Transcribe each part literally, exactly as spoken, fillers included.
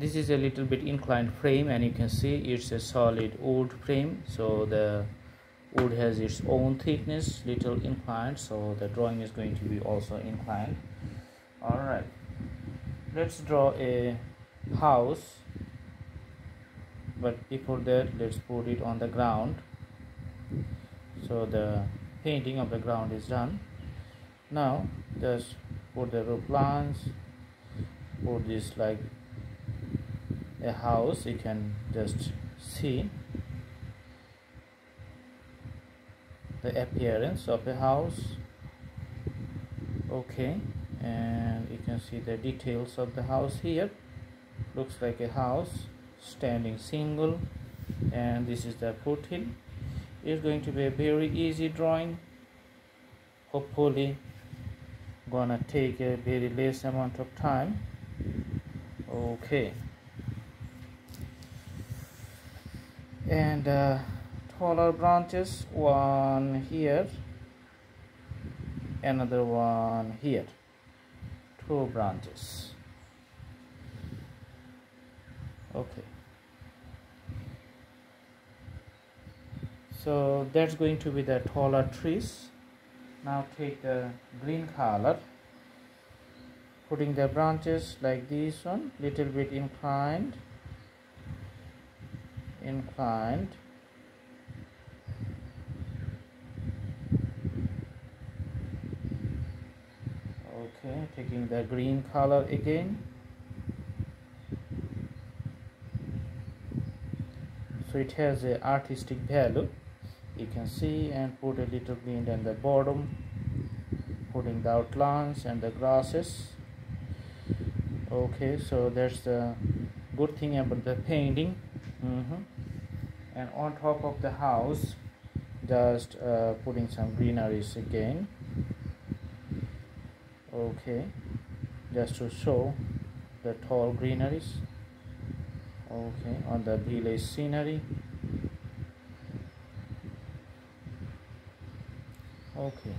This is a little bit inclined frame, and you can see it's a solid wood frame, so the wood has its own thickness, little inclined, so the drawing is going to be also inclined. All right, let's draw a house, but before that let's put it on the ground. So the painting of the ground is done. Now just put the roof lines, put this like a house, you can just see the appearance of a house. Okay, and you can see the details of the house here. Looks like a house standing single, and this is the foothill. It's going to be a very easy drawing. Hopefully gonna take a very less amount of time. Okay, and uh, taller branches, one here, another one here, two branches. Okay, so that's going to be the taller trees. Now take the green color, putting the branches like this one, little bit inclined, inclined, okay, taking the green color again. So it has a artistic value, you can see, and put a little green on the bottom, putting the outlines and the grasses. Okay, so that's the good thing about the painting. Mm-hmm. And on top of the house, just uh, putting some greeneries again. Okay, just to show the tall greeneries. Okay, on the village scenery. Okay,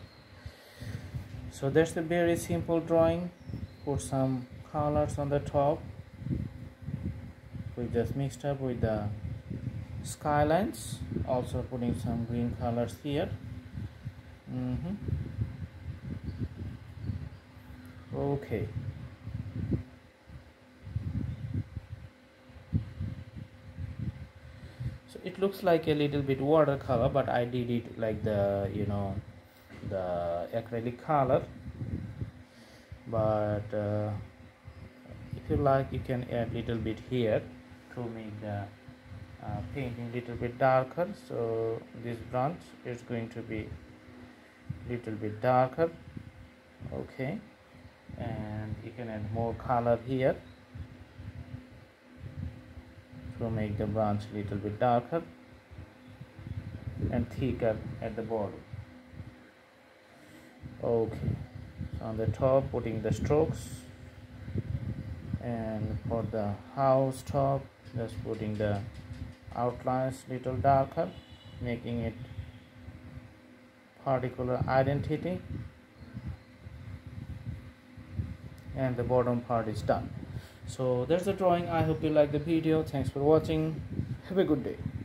so that's the very simple drawing. Put some colors on the top. We just mixed up with the skylines, also putting some green colors here. Mm-hmm. Okay, so it looks like a little bit watercolor, but I did it like the, you know, the acrylic color. But uh, if you like, you can add little bit here to make the uh, painting little bit darker. So this branch is going to be little bit darker. Okay, and you can add more color here to make the branch a little bit darker and thicker at the bottom. Okay, so on the top putting the strokes, and for the house top just putting the outlines little darker, making it particular identity. And the bottom part is done. So that's the drawing. I hope you like the video. Thanks for watching. Have a good day.